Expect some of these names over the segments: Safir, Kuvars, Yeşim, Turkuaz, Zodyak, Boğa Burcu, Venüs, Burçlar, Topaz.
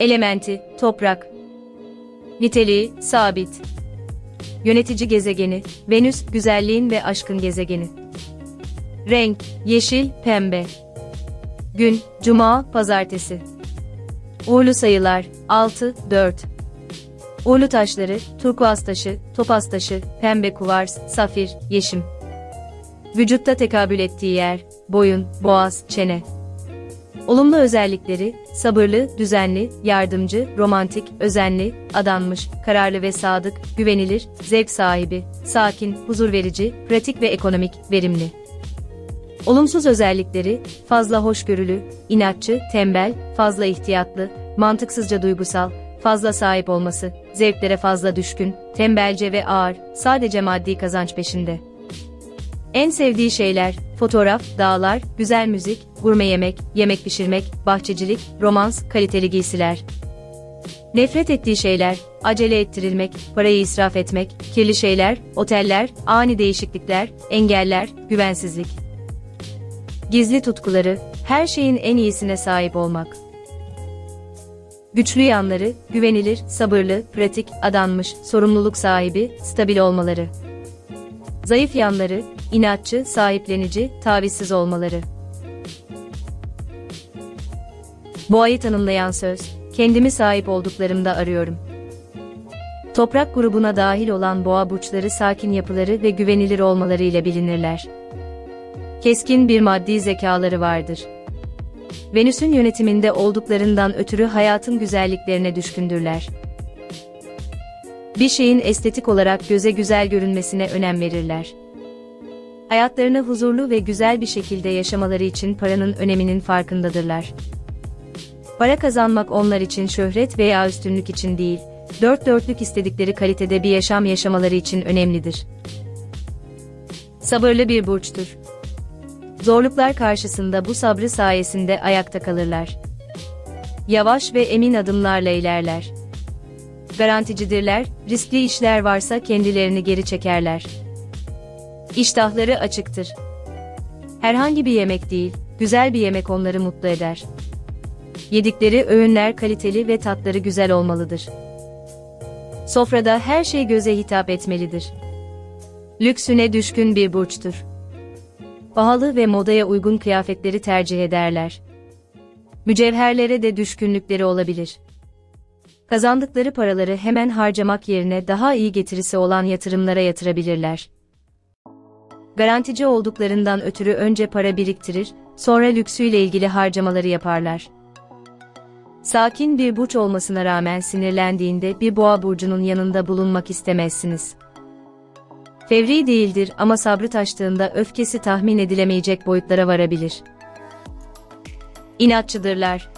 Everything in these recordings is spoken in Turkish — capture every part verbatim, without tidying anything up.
Elementi, toprak. Niteliği, sabit. Yönetici gezegeni, Venüs, güzelliğin ve aşkın gezegeni. Renk, yeşil, pembe. Gün, cuma, pazartesi. Uğurlu sayılar, altı, dört. Uğurlu taşları, turkuaz taşı, topaz taşı, pembe kuvars, safir, yeşim. Vücutta tekabül ettiği yer, boyun, boğaz, çene. Olumlu özellikleri, sabırlı, düzenli, yardımcı, romantik, özenli, adanmış, kararlı ve sadık, güvenilir, zevk sahibi, sakin, huzur verici, pratik ve ekonomik, verimli. Olumsuz özellikleri, fazla hoşgörülü, inatçı, tembel, fazla ihtiyatlı, mantıksızca duygusal, fazla sahip olması, zevklere fazla düşkün, tembelce ve ağır, sadece maddi kazanç peşinde. En sevdiği şeyler, fotoğraf, dağlar, güzel müzik, gurme yemek, yemek pişirmek, bahçecilik, romans, kaliteli giysiler. Nefret ettiği şeyler, acele ettirilmek, parayı israf etmek, kirli şeyler, oteller, ani değişiklikler, engeller, güvensizlik. Gizli tutkuları, her şeyin en iyisine sahip olmak. Güçlü yanları, güvenilir, sabırlı, pratik, adanmış, sorumluluk sahibi, stabil olmaları. Zayıf yanları, inatçı, sahiplenici, tavizsiz olmaları. Boğayı tanımlayan söz, kendimi sahip olduklarımda arıyorum. Toprak grubuna dahil olan boğa burçları sakin yapıları ve güvenilir olmaları ile bilinirler. Keskin bir maddi zekaları vardır. Venüs'ün yönetiminde olduklarından ötürü hayatın güzelliklerine düşkündürler. Bir şeyin estetik olarak göze güzel görünmesine önem verirler. Hayatlarını huzurlu ve güzel bir şekilde yaşamaları için paranın öneminin farkındadırlar. Para kazanmak onlar için şöhret veya üstünlük için değil, dört dörtlük istedikleri kalitede bir yaşam yaşamaları için önemlidir. Sabırlı bir burçtur. Zorluklar karşısında bu sabrı sayesinde ayakta kalırlar. Yavaş ve emin adımlarla ilerler. Garanticidirler, riskli işler varsa kendilerini geri çekerler. İştahları açıktır. Herhangi bir yemek değil, güzel bir yemek onları mutlu eder. Yedikleri öğünler kaliteli ve tatları güzel olmalıdır. Sofrada her şey göze hitap etmelidir. Lüksüne düşkün bir burçtur. Pahalı ve modaya uygun kıyafetleri tercih ederler. Mücevherlere de düşkünlükleri olabilir. Kazandıkları paraları hemen harcamak yerine daha iyi getirisi olan yatırımlara yatırabilirler. Garantici olduklarından ötürü önce para biriktirir, sonra lüksüyle ilgili harcamaları yaparlar. Sakin bir burç olmasına rağmen sinirlendiğinde bir boğa burcunun yanında bulunmak istemezsiniz. Fevri değildir ama sabrı taştığında öfkesi tahmin edilemeyecek boyutlara varabilir. İnatçıdırlar.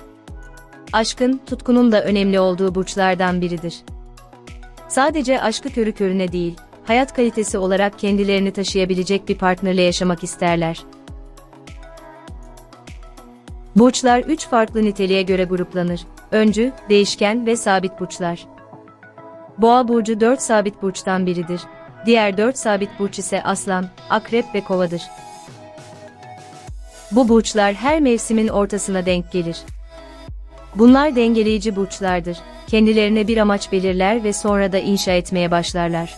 Aşkın, tutkunun da önemli olduğu burçlardan biridir. Sadece aşkı körü körüne değil, hayat kalitesi olarak kendilerini taşıyabilecek bir partnerle yaşamak isterler. Burçlar üç farklı niteliğe göre gruplanır. Öncü, değişken ve sabit burçlar. Boğa burcu dört sabit burçtan biridir. Diğer dört sabit burç ise aslan, akrep ve kovadır. Bu burçlar her mevsimin ortasına denk gelir. Bunlar dengeleyici burçlardır. Kendilerine bir amaç belirler ve sonra da inşa etmeye başlarlar.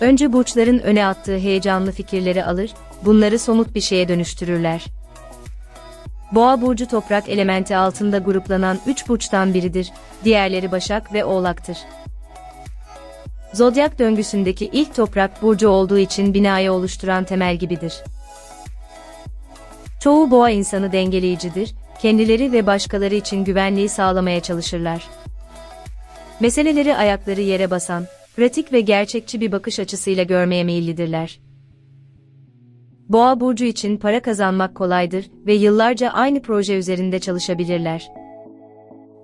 Önce burçların öne attığı heyecanlı fikirleri alır, bunları somut bir şeye dönüştürürler. Boğa burcu toprak elementi altında gruplanan üç burçtan biridir, diğerleri Başak ve Oğlak'tır. Zodyak döngüsündeki ilk toprak burcu olduğu için binayı oluşturan temel gibidir. Çoğu boğa insanı dengeleyicidir, kendileri ve başkaları için güvenliği sağlamaya çalışırlar. Meseleleri ayakları yere basan, pratik ve gerçekçi bir bakış açısıyla görmeye meyillidirler. Boğa burcu için para kazanmak kolaydır ve yıllarca aynı proje üzerinde çalışabilirler.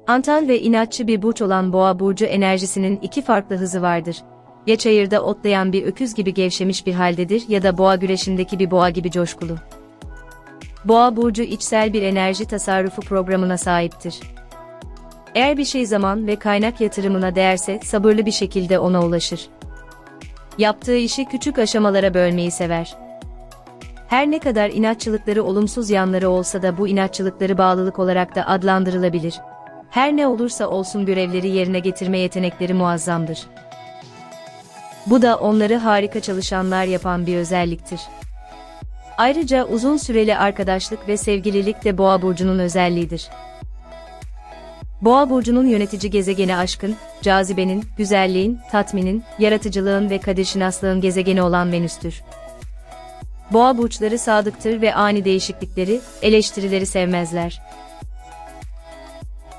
Antal ve inatçı bir burç olan boğa burcu enerjisinin iki farklı hızı vardır. Ya çayırda otlayan bir öküz gibi gevşemiş bir haldedir ya da boğa güreşindeki bir boğa gibi coşkulu. Boğa burcu içsel bir enerji tasarrufu programına sahiptir. Eğer bir şey zaman ve kaynak yatırımına değerse sabırlı bir şekilde ona ulaşır. Yaptığı işi küçük aşamalara bölmeyi sever. Her ne kadar inatçılıkları olumsuz yanları olsa da bu inatçılıkları bağlılık olarak da adlandırılabilir. her ne olursa olsun görevleri yerine getirme yetenekleri muazzamdır. Bu da onları harika çalışanlar yapan bir özelliktir. Ayrıca uzun süreli arkadaşlık ve sevgililik de Boğa burcunun özelliğidir. Boğa burcunun yönetici gezegeni aşkın, cazibenin, güzelliğin, tatminin, yaratıcılığın ve kaderşinaslığın gezegeni olan Venüs'tür. Boğa burçları sadıktır ve ani değişiklikleri, eleştirileri sevmezler.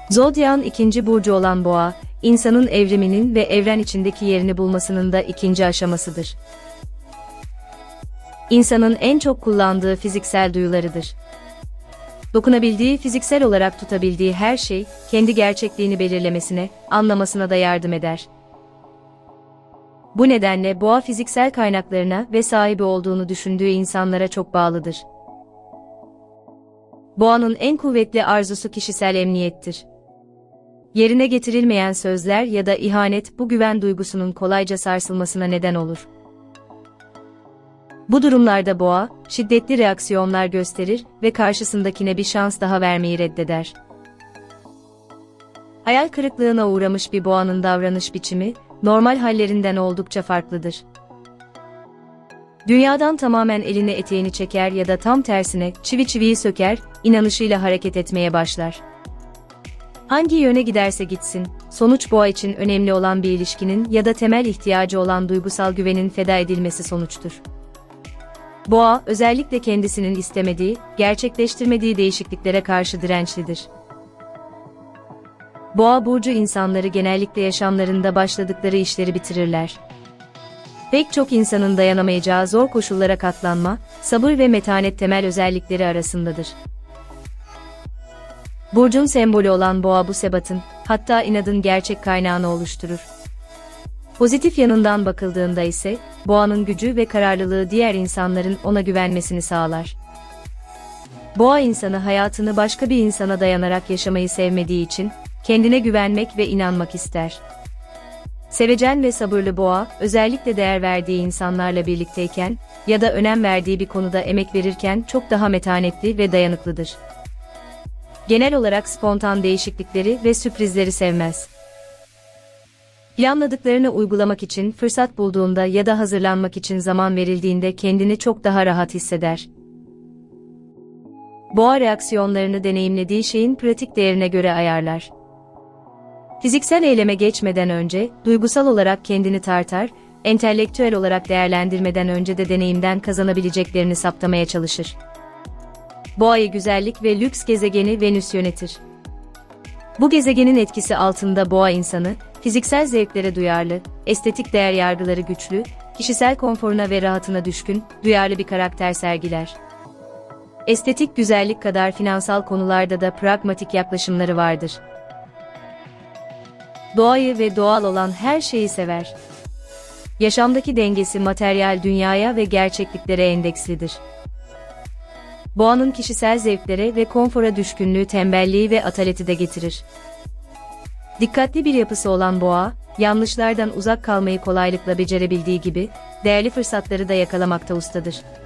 Zodyak'ın ikinci burcu olan Boğa, insanın evriminin ve evren içindeki yerini bulmasının da ikinci aşamasıdır. İnsanın en çok kullandığı fiziksel duyularıdır. Dokunabildiği, fiziksel olarak tutabildiği her şey, kendi gerçekliğini belirlemesine, anlamasına da yardım eder. Bu nedenle Boğa fiziksel kaynaklarına ve sahibi olduğunu düşündüğü insanlara çok bağlıdır. Boğa'nın en kuvvetli arzusu kişisel emniyettir. Yerine getirilmeyen sözler ya da ihanet bu güven duygusunun kolayca sarsılmasına neden olur. Bu durumlarda Boğa, şiddetli reaksiyonlar gösterir ve karşısındakine bir şans daha vermeyi reddeder. Hayal kırıklığına uğramış bir Boğa'nın davranış biçimi, normal hallerinden oldukça farklıdır. Dünyadan tamamen elini eteğini çeker ya da tam tersine çivi çiviyi söker, inanışıyla hareket etmeye başlar. Hangi yöne giderse gitsin, sonuç Boğa için önemli olan bir ilişkinin ya da temel ihtiyacı olan duygusal güvenin feda edilmesi sonuçtur. Boğa, özellikle kendisinin istemediği, gerçekleştirmediği değişikliklere karşı dirençlidir. Boğa burcu insanları genellikle yaşamlarında başladıkları işleri bitirirler. Pek çok insanın dayanamayacağı zor koşullara katlanma, sabır ve metanet temel özellikleri arasındadır. Burcun sembolü olan Boğa bu sebatın, hatta inadın gerçek kaynağını oluşturur. Pozitif yanından bakıldığında ise, Boğa'nın gücü ve kararlılığı diğer insanların ona güvenmesini sağlar. Boğa insanı hayatını başka bir insana dayanarak yaşamayı sevmediği için, kendine güvenmek ve inanmak ister. Sevecen ve sabırlı Boğa, özellikle değer verdiği insanlarla birlikteyken ya da önem verdiği bir konuda emek verirken çok daha metanetli ve dayanıklıdır. Genel olarak spontan değişiklikleri ve sürprizleri sevmez. Planladıklarını uygulamak için fırsat bulduğunda ya da hazırlanmak için zaman verildiğinde kendini çok daha rahat hisseder. Boğa reaksiyonlarını deneyimlediği şeyin pratik değerine göre ayarlar. Fiziksel eyleme geçmeden önce, duygusal olarak kendini tartar, entelektüel olarak değerlendirmeden önce de deneyimden kazanabileceklerini saptamaya çalışır. Boğa'yı güzellik ve lüks gezegeni Venüs yönetir. Bu gezegenin etkisi altında Boğa insanı, fiziksel zevklere duyarlı, estetik değer yargıları güçlü, kişisel konforuna ve rahatına düşkün, duyarlı bir karakter sergiler. Estetik güzellik kadar finansal konularda da pragmatik yaklaşımları vardır. Doğayı ve doğal olan her şeyi sever. Yaşamdaki dengesi materyal dünyaya ve gerçekliklere endekslidir. Boğa'nın kişisel zevklere ve konfora düşkünlüğü tembelliği ve ataleti de getirir. Dikkatli bir yapısı olan Boğa, yanlışlardan uzak kalmayı kolaylıkla becerebildiği gibi, değerli fırsatları da yakalamakta ustadır.